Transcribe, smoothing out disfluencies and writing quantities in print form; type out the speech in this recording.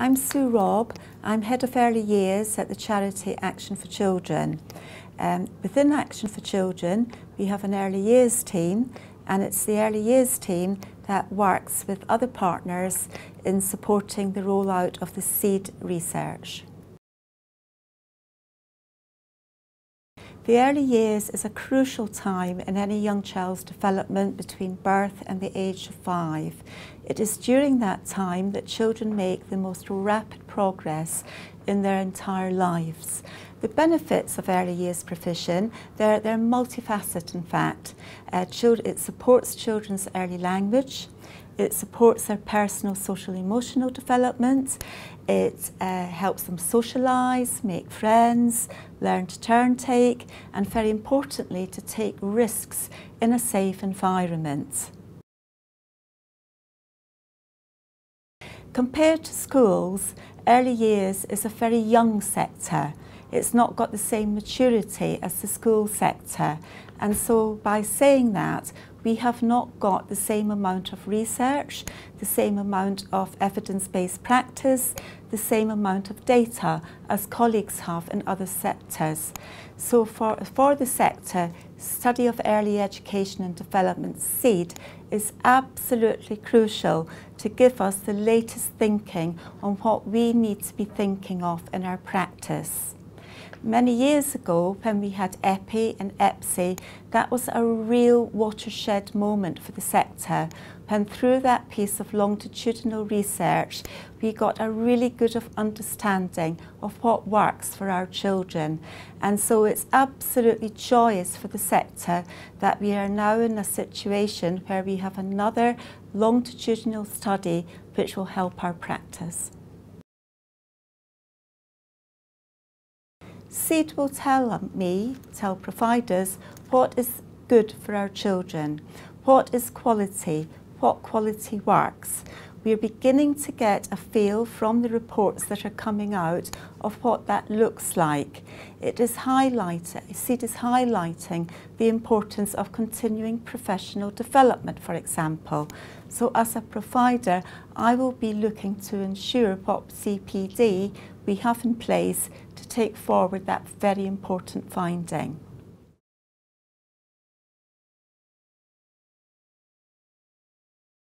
I'm Sue Robb. I'm Head of Early Years at the charity Action for Children. Within Action for Children, we have an Early Years team, and it's the Early Years team that works with other partners in supporting the rollout of the SEED research. The early years is a crucial time in any young child's development between birth and the age of 5. It is during that time that children make the most rapid progress in their entire lives. The benefits of early years provision, they're multifaceted in fact. It supports children's early language, it supports their personal, social, emotional development, it helps them socialise, make friends, learn to turn take, and very importantly, to take risks in a safe environment. Compared to schools, early years is a very young sector. It's not got the same maturity as the school sector, and so by saying that, we have not got the same amount of research, the same amount of evidence-based practice, the same amount of data as colleagues have in other sectors. So for the sector, study of early education and development, SEED, is absolutely crucial to give us the latest thinking on what we need to be thinking of in our practice. Many years ago, when we had EPI and EPSI, that was a real watershed moment for the sector, when through that piece of longitudinal research, we got a really good understanding of what works for our children. And so it's absolutely joyous for the sector that we are now in a situation where we have another longitudinal study which will help our practice. SEED will tell providers, what is good for our children, what is quality, what quality works. We are beginning to get a feel from the reports that are coming out of what that looks like. SEED is highlighting the importance of continuing professional development, for example. So as a provider, I will be looking to ensure what CPD we have in place to take forward that very important finding.